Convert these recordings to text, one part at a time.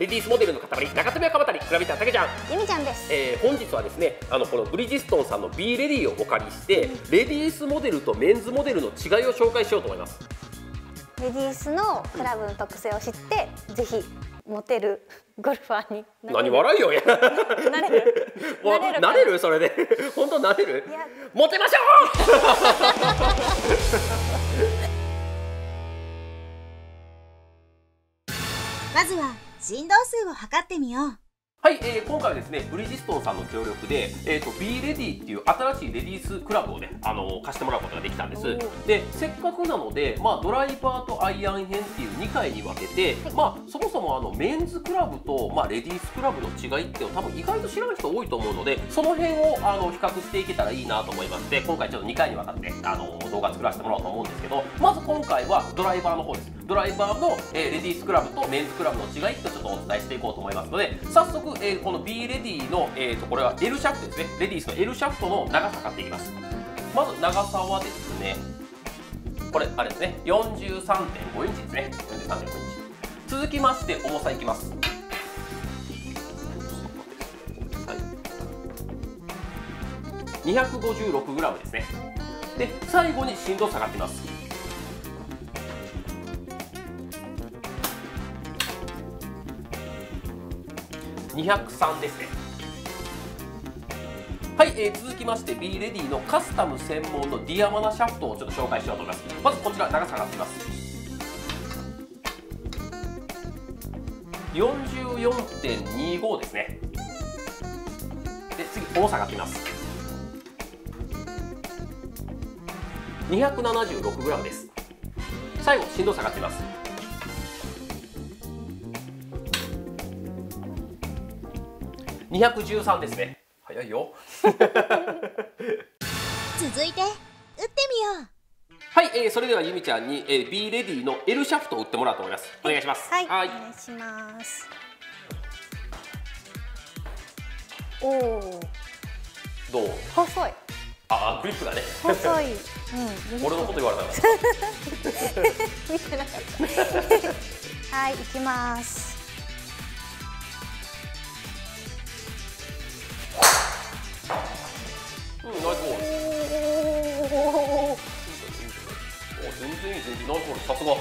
レディースモデルの塊中富川辺り、グラビタたけちゃん、ゆみちゃんです。本日はですね、このブリヂストンさんの B レディーをお借りして、うん、レディースモデルとメンズモデルの違いを紹介しようと思います。レディースのクラブの特性を知って、うん、ぜひモテるゴルファーになれる。何笑いよ。なれるそれで本当なれる。モテましょう。まずは振動数を測ってみよう。はい、今回はですね、ブリヂストンさんの協力で、B レディーっていう新しいレディースクラブをね、貸してもらうことができたんです。で、せっかくなので、ドライバーとアイアン編っていう2回に分けて、はい、そもそもメンズクラブと、レディースクラブの違いっていうのを多分意外と知らない人多いと思うので、その辺を、比較していけたらいいなと思いまして、今回ちょっと2回にわたって、動画作らせてもらおうと思うんですけど、まず今回はドライバーの方です。ドライバーの、レディースクラブとメンズクラブの違いってちょっとお伝えしていこうと思いますので、早速、この B レディーの、これは L シャフトですね。レディースの L シャフトの長さ測っていきます。まず長さはですね、これあれですね、 43.5 インチですね。 43.5 インチ。続きまして重さいきます。256g ですね。で、最後に振動下がってみます。203ですね。はい、続きまして B レディーのカスタム専門のディアマナシャフトをちょっと紹介しようと思います。まずこちら長さがあります。 44.25 ですね。で、次重さがあります。 276g です。最後振動下がってます。213ですね。早いよ。続いて打ってみよう。はい、それではゆみちゃんに、B レディーの L シャフトを打ってもらおうと思います。お願いします。はい。はい、お願いします。おお。どう？細い。ああ、クリップがね。細い。うん。俺のこと言われたから。見てなかった。はい、行きます。さすが。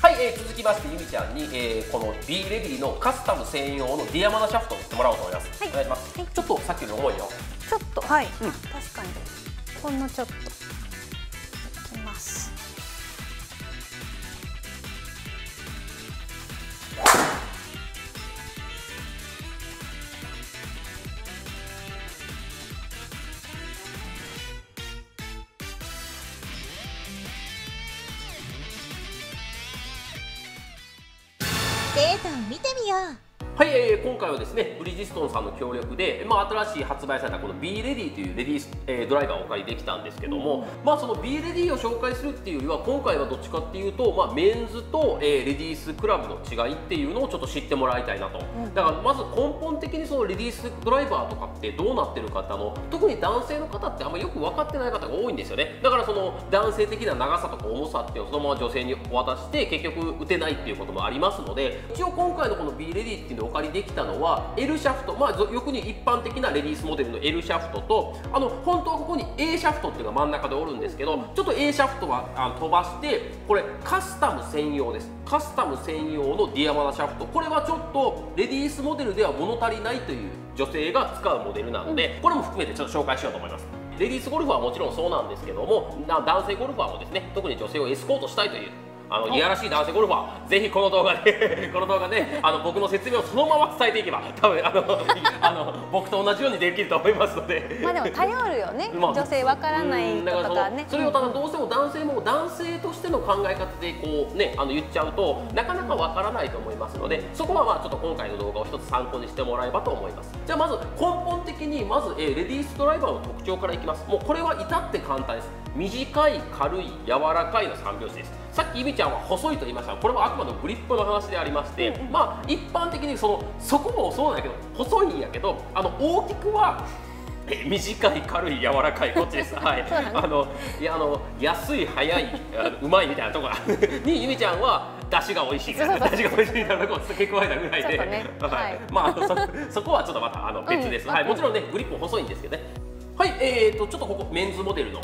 はい、続きましてゆみちゃんに、この B レディーのカスタム専用のディアマナシャフトを打ってもらおうと思います。はい、お願いします。はい、ちょっとさっきより重いよ。ちょっと、はい、うん、確かに。ほんのちょっと。いきます。データを見てみよう。はい、今回はですね、ブリヂストンさんの協力で、新しい発売されたこの B レディーというレディース、ドライバーをお借りできたんですけども、その B レディーを紹介するっていうよりは、今回はどっちかっていうと、メンズと、レディースクラブの違いっていうのをちょっと知ってもらいたいなと。だからまず根本的にそのレディースドライバーとかってどうなってるかって、特に男性の方ってあんまよく分かってない方が多いんですよね。だからその男性的な長さとか重さっていうのをそのまま女性に渡して結局打てないっていうこともありますので、一応今回のこの B レディーっていうのをお借りできたのは L シャフト、よくに一般的なレディースモデルの L シャフトと、本当はここに A シャフトっていうのが真ん中でおるんですけど、ちょっと A シャフトは飛ばして、これカスタム専用です。カスタム専用のディアマナシャフト、これはちょっとレディースモデルでは物足りないという女性が使うモデルなので、これも含めてちょっと紹介しようと思います。レディースゴルファーはもちろんそうなんですけども、男性ゴルファーもですね、特に女性をエスコートしたいといういやらしい男性ゴルファー、ぜひこの動画で僕の説明をそのまま伝えていけば、多分僕と同じようにできると思いますので。でも頼るよね、女性わからない人とかね。それをただどうしても男性も男性としての考え方でこうね、言っちゃうとなかなかわからないと思いますので、そこはちょっと今回の動画を一つ参考にしてもらえばと思います。じゃあまず根本的にレディースドライバーの特徴からいきます。もうこれは至って簡単です。短い、軽い、柔らかいの3拍子です。さっきゆみちゃんは細いと言いましたが、これはあくまでもグリップの話でありまして、一般的にそこもそうなんだけど、細いんやけど大きくは短い、軽い、柔らかい、こっちです。はい。安い、早い、うまいみたいなところにゆみちゃんは出汁が美味しい、出汁が美味しいみたいなところを付け加えたぐらいで、ね、はい。まあそこはちょっとまた別です。はい。もちろんねグリップ細いんですけどね。はい、ちょっとここメンズモデルの、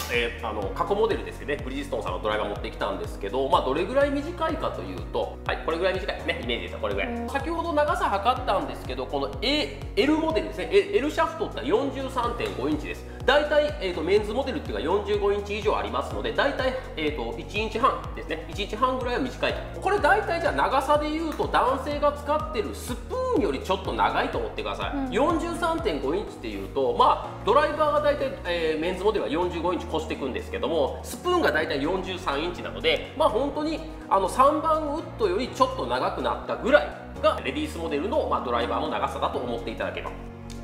過去モデルですよね、ブリヂストンさんのドライバー持ってきたんですけど、まあ、どれぐらい短いかというと、はい、これぐらい短いですね、イメージですよ、これぐらい。先ほど長さ測ったんですけど、この L モデルですね、L シャフトって 43.5 インチです。大体、メンズモデルっていうのは45インチ以上ありますので、大体、1インチ半ですね、1インチ半ぐらいは短いと。これ大体じゃあ長さでいうと、男性が使ってるスプーンよりちょっと長いと思ってください。うん、43.5 インチっていうと、まあ、ドライバーが大体、メンズモデルは45インチ越していくんですけども、スプーンが大体43インチなので、まあ、本当に3番ウッドよりちょっと長くなったぐらいがレディースモデルの、まあ、ドライバーの長さだと思っていただければ。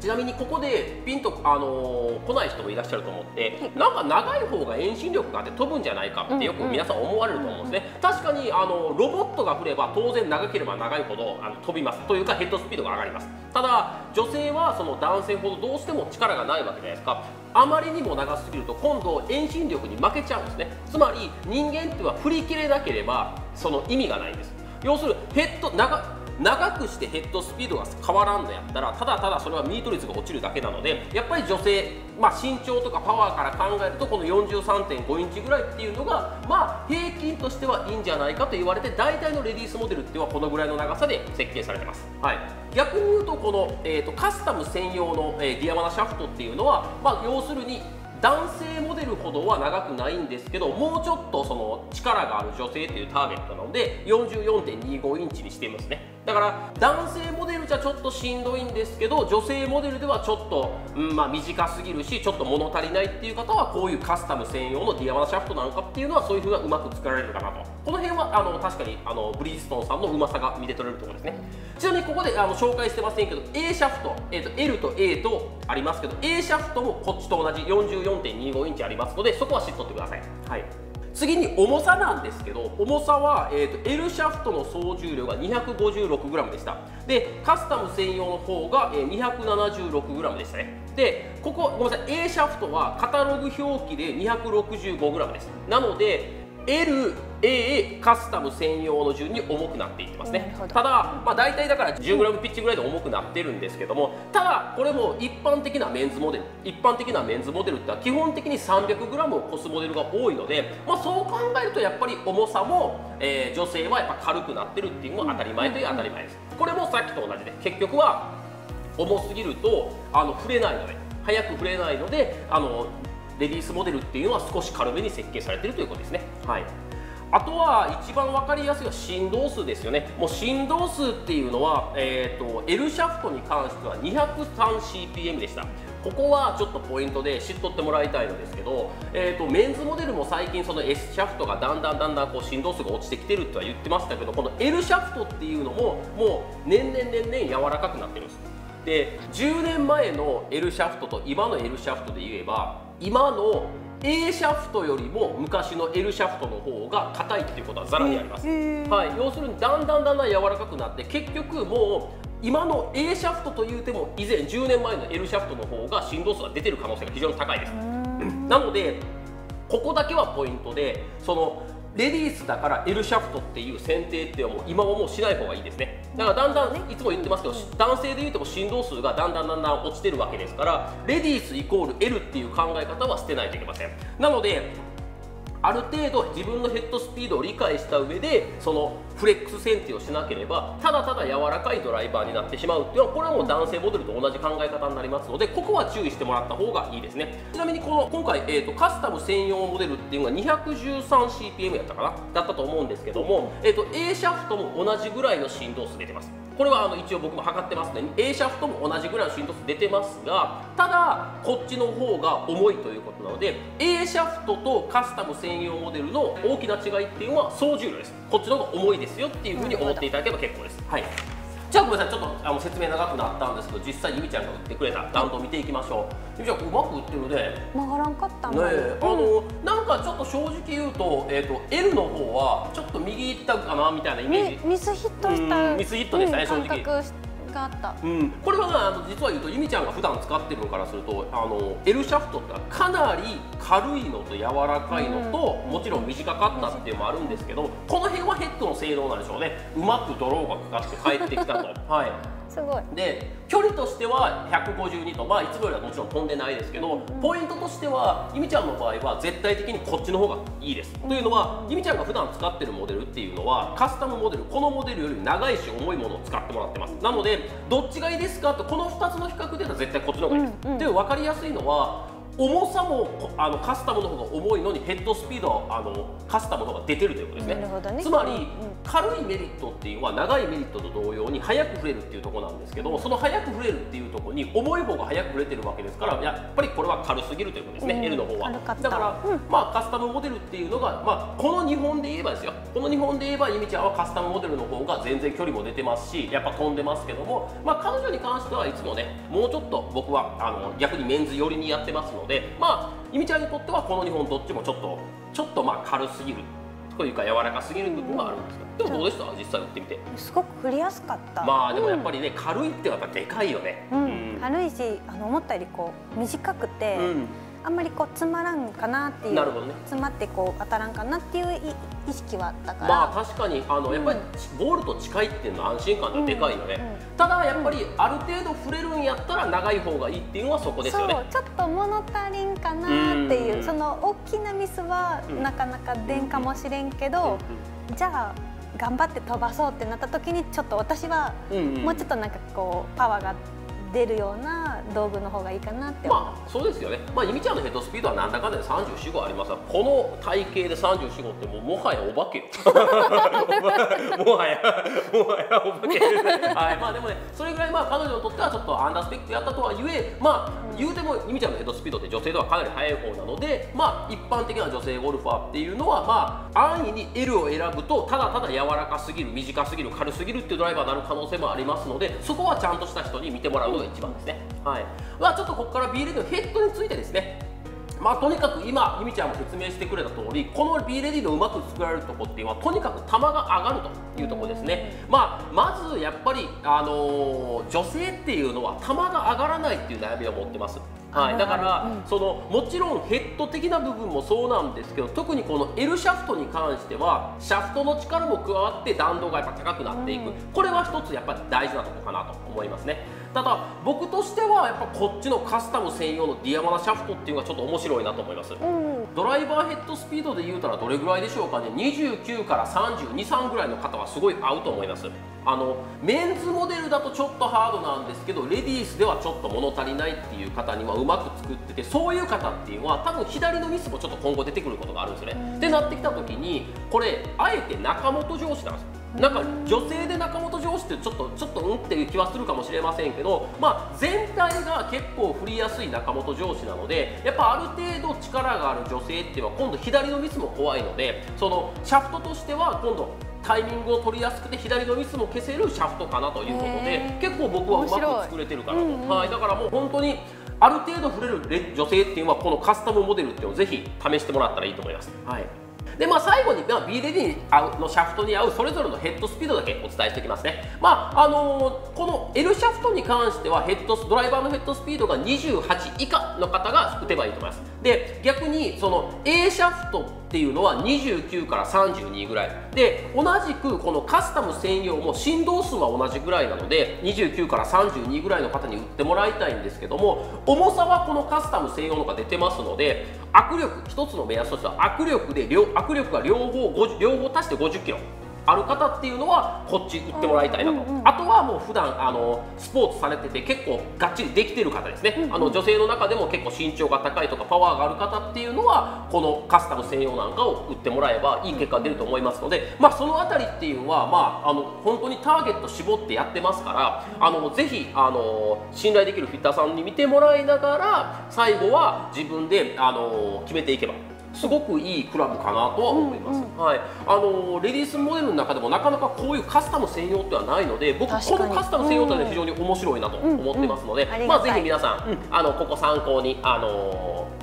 ちなみにここでピンと来ない人もいらっしゃると思って、なんか長い方が遠心力があって飛ぶんじゃないかってよく皆さん思われると思うんですね。確かにロボットが振れば当然長ければ長いほど飛びますというかヘッドスピードが上がります。ただ女性はその男性ほどどうしても力がないわけじゃないですか。あまりにも長すぎると今度遠心力に負けちゃうんですね。つまり人間っていうのは振り切れなければその意味がないんです。要するに長くしてヘッドスピードが変わらんのやったらただただそれはミート率が落ちるだけなので、やっぱり女性、まあ、身長とかパワーから考えるとこの 43.5 インチぐらいっていうのが、まあ、平均としてはいいんじゃないかと言われて、大体のレディースモデルっていうのはこのぐらいの長さで設計されてます。はい、逆に言うとこの、カスタム専用の、ギアマナシャフトっていうのは、まあ、要するに男性モデルほどは長くないんですけど、もうちょっとその力がある女性というターゲットなので 44.25 インチにしていますね。だから男性モデルじゃちょっとしんどいんですけど、女性モデルではちょっと、まあ、短すぎるしちょっと物足りないっていう方はこういうカスタム専用のディアマナシャフトなんかっていうのはそういうふうなうまく作られるかなと。この辺は確かにブリヂストンさんのうまさが見て取れるところですね。ちなみにここで紹介してませんけど A シャフト、L と A とありますけど A シャフトもこっちと同じ 44.25 インチありますので、そこは知っとってください。はい、次に重さなんですけど、重さは、L シャフトの総重量が 256g でした。でカスタム専用の方が 276g でしたね。でここごめんなさい、 A シャフトはカタログ表記で 265g です。なので LA カスタム専用の順に重くなっていってますね。ただ、まあ、大体だから 10g ピッチぐらいで重くなってるんですけども、ただこれも一般的なメンズモデルってのは基本的に 300g を超すモデルが多いので、まあ、そう考えるとやっぱり重さも、女性はやっぱ軽くなってるっていうのが当たり前という当たり前です。これもさっきと同じで結局は重すぎると触れないので、早く触れないのでレディースモデルっていうのは少し軽めに設計されているということですね。はい、あとは一番分かりやすいのは振動数ですよね。もう振動数っていうのは、L シャフトに関しては 203CPM でした。ここはちょっとポイントで知っとってもらいたいのですけど、メンズモデルも最近その S シャフトがだんだんこう振動数が落ちてきてるとは言ってましたけど、この L シャフトっていうのももう年々柔らかくなってるんです。で10年前の L シャフトと今の L シャフトで言えば、今の A シャフトよりも昔の L シャフトの方が硬いっていうことはざらにあります。はい、要するにだんだん柔らかくなって、結局もう今の A シャフトというても以前10年前の L シャフトの方が振動数が出てる可能性が非常に高いです。なのでここだけはポイントで、そのレディースだから L シャフトっていう選定っていうのはもう今はもうしない方がいいですね。だからだんだんいつも言ってますけど、男性で言うとも振動数がだんだん落ちてるわけですから、レディースイコール L っていう考え方は捨てないといけません。なのである程度自分のヘッドスピードを理解した上でそのフレックス選定をしなければ、ただただ柔らかいドライバーになってしまうっていうのは、これはもう男性モデルと同じ考え方になりますので、ここは注意してもらった方がいいですね。ちなみに今回、カスタム専用モデルっていうのが 213CPM やったかなだったと思うんですけども、A シャフトも同じぐらいの振動数出てます。これは一応僕も測ってますね。 A シャフトも同じぐらいの振動数出てますが、ただこっちの方が重いということなので、 A シャフトとカスタム専用モデルの大きな違いっていうのは総重量です。こっちの方が重いですよっていうふうに思っていただければ結構です。はい、じゃあごめんなさい、ちょっと説明長くなったんですけど、実際ゆみちゃんが打ってくれた弾道を見ていきましょう。ゆみちゃんうまく打ってるね。曲がらんかったね。なんかちょっと正直言うと、L の方はちょっと右行ったかなみたいなイメージ。ミスヒットでしたね、正直。があった、うん、これは、ね、実は言うと由美ちゃんが普段使ってるのからするとL シャフトってかなり軽いのと柔らかいのと、うん、もちろん短かったっていうのもあるんですけど、この辺はヘッドの性能なんでしょうね。うまくドローがかかって帰ってきたんだはいすごい。で距離としては152と、まあ、いつもよりはもちろん飛んでないですけど、うん、ポイントとしては由美ちゃんの場合は絶対的にこっちの方がいいです、うん、というのは由美ちゃんが普段使ってるモデルっていうのはカスタムモデル、このモデルより長いし重いものを使ってもらってます。なのでどっちがいいですかと、この2つの比較では絶対こっちの方がいいです、うんうん、で分かりやすいのは重さもカスタムの方が重いのにヘッドスピードはカスタムの方が出てるということですね。なるほどね。つまり、うん、軽いメリットっていうのは長いメリットと同様に速く振れるっていうところなんですけど、その速く振れるっていうところに重い方が速く振れてるわけですから、やっぱりこれは軽すぎるということですね、L の方は。だから、うん、まあカスタムモデルっていうのが、まあ、この日本で言えばですよ、この日本で言えば由美ちゃんはカスタムモデルの方が全然距離も出てますし、やっぱ飛んでますけども、まあ、彼女に関してはいつもね、もうちょっと僕は逆にメンズ寄りにやってますので。でまあ由美ちゃんにとってはこの2本どっちもちょっとまあ軽すぎるというか柔らかすぎる部分があるんですけど、でもどうでした実際打ってみて。すごく振りやすかった。まあでもやっぱりね、うん、軽いってやっぱでかいよね、うんうん、軽いし思ったよりこう短くて、うん、あんまりこう詰まらんかなっていう、なるほど、ね、詰まってこう当たらんかなっていう意識はあったから、まあ確かにやっぱりボールと近いっていうのは安心感がでかいよね、うんうん、ただやっぱりある程度触れるんやったら長い方がいいっていうのはそこですよね。そう、ちょっと物足りんかなっていう、その大きなミスはなかなか出んかもしれんけど、じゃあ頑張って飛ばそうってなった時にちょっと私はもうちょっとなんかこうパワーが出るような道具の方がいいかなって。まあそうですよね。まあ由美ちゃんのヘッドスピードはなんだかんだで34号ありますが、この体型で34号ってもはやお化けよもはやお化けはい、まあでもね、それぐらいまあ彼女にとってはちょっとアンダースペックやったとはいえ、まあ言うても由美ちゃんのヘッドスピードって女性ではかなり速い方なので、まあ一般的な女性ゴルファーっていうのはまあ安易に L を選ぶとただただ柔らかすぎる、短すぎる、軽すぎるっていうドライバーになる可能性もありますので、そこはちゃんとした人に見てもらうのが一番ですね。はい、まあ、ちょっとここから B レディーのヘッドについてですね、まあとにかく今由美ちゃんも説明してくれた通り、この B レディーのうまく作られるところっていうのはとにかく球が上がるというところですね。まあまずやっぱり女性っていうのは球が上がらないっていう悩みを持ってます。はい、だから、うん、もちろんヘッド的な部分もそうなんですけど、特にこの L シャフトに関してはシャフトの力も加わって弾道がやっぱ高くなっていく、うん、これは一つやっぱり大事なところかなと思いますね。ただ僕としてはやっぱこっちのカスタム専用のディアマナシャフトっていうのがちょっと面白いなと思います、うん、ドライバーヘッドスピードで言うたらどれぐらいでしょうかね、29から32、3ぐらいの方はすごい合うと思います。メンズモデルだとちょっとハードなんですけど、レディースではちょっと物足りないっていう方にはうまく作ってて、そういう方っていうのは多分左のミスもちょっと今後出てくることがあるんですよね。ってなってきた時にこれあえて中本上司なんですよ。なんか女性で中本上司ってちょっとうんっていう気はするかもしれませんけど、まあ、全体が結構振りやすい中本上司なので、やっぱある程度力がある女性っていうのは今度左のミスも怖いので、そのシャフトとしては今度タイミングを取りやすくて左のミスも消せるシャフトかなということで、結構僕はうまく作れてるかなと、うんうん、はい、だからもう本当にある程度振れる女性っていうのはこのカスタムモデルっていうのをぜひ試してもらったらいいと思います。はい、でまあ、最後に B レディーに合うのシャフトに合うそれぞれのヘッドスピードだけお伝えしておきますね。まあこの L シャフトに関してはドライバーのヘッドスピードが28以下の方が打てばいいと思います。で逆にその A シャフトっていうのは29から32ぐらいで、同じくこのカスタム専用も振動数は同じぐらいなので29から32ぐらいの方に打ってもらいたいんですけども、重さはこのカスタム専用のが出てますので、握力一つの目安としては握力が両方足して50キロある方っていうのはこっち打ってもらいたいなと、あとはもう普段スポーツされてて結構がっちりできてる方ですね、女性の中でも結構身長が高いとかパワーがある方っていうのはこのカスタム専用なんかを打ってもらえばいい結果が出ると思いますので、まあ、その辺りっていうのは、まあ、本当にターゲット絞ってやってますから、ぜひ信頼できるフィッターさんに見てもらいながら最後は自分で決めていけばすごくいいクラブかなとは思います。はい、レディースモデルの中でもなかなかこういうカスタム専用ってはないので、僕このカスタム専用というのは非常に面白いなと思ってますので、まあぜひ皆さん、ここ参考に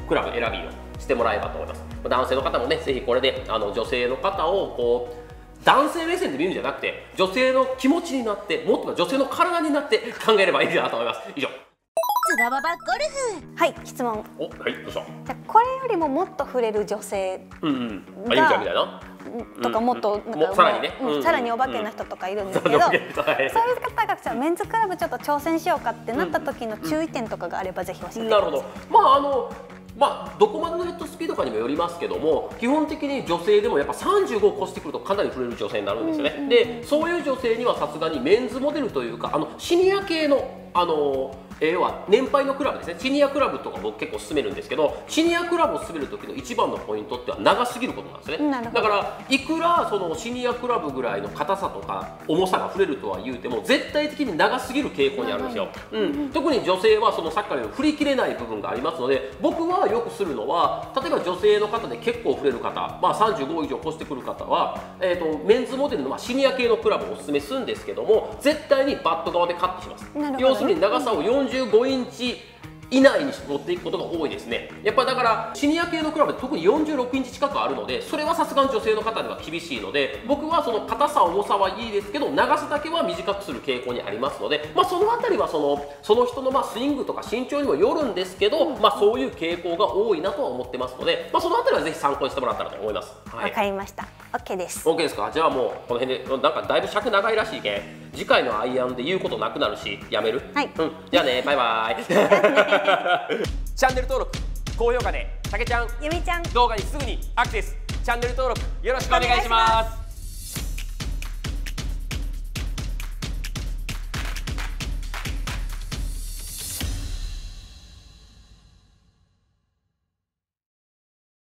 クラブ選びをしてもらえばと思います。男性の方もね、ぜひこれで女性の方をこう男性目線で見るんじゃなくて、女性の気持ちになって、もっと女性の体になって考えればいいかなと思います。以上、つばばばゴルフ。はい、質問。お、はい、どうした。じゃこれよりももっと触れる女性が、ゆうちゃんみたいなとか、もっとさらにね、さらにお化けな人とかいるんですけど、そういう方がメンズクラブちょっと挑戦しようかってなった時の注意点とかがあればぜひ教えてください。なるほど。どこまでのヘッドスピードかにもよりますけども、基本的に女性でもやっぱ35を越してくるとかなり触れる女性になるんですよね。で、そういう女性にはさすがにメンズモデルというか、シニア系のは年配のクラブですね。シニアクラブとか僕結構勧めるんですけど、シニアクラブを勧める時の一番のポイントっては長すぎることなんですね。だからいくらそのシニアクラブぐらいの硬さとか重さが触れるとは言うても、絶対的に長すぎる傾向にあるんですよ。特に女性はそのさっきから振り切れない部分がありますので、僕はよくするのは、例えば女性の方で結構触れる方、35以上越してくる方は、メンズモデルのシニア系のクラブをお勧めするんですけども、絶対にバット側でカットします。要するに長さを45インチ以内に持っていくことが多いですね。やっぱだからシニア系のクラブで特に46インチ近くあるので、それはさすがに女性の方では厳しいので、僕はその硬さ重さはいいですけど、長さだけは短くする傾向にありますので、その辺りはその人のスイングとか身長にもよるんですけど、そういう傾向が多いなとは思ってますので、その辺りはぜひ参考にしてもらったらと思います。はい、わかりました。 OK です。 OK ですか。じゃあもうこの辺で、なんかだいぶ尺長いらしいけん、次回のアイアンで言うことなくなるし、やめる。はい、うん、じゃあね、バイバイ。チャンネル登録、高評価で、たけちゃん、ゆみちゃん動画にすぐにアクセス。チャンネル登録よろしくお願いします。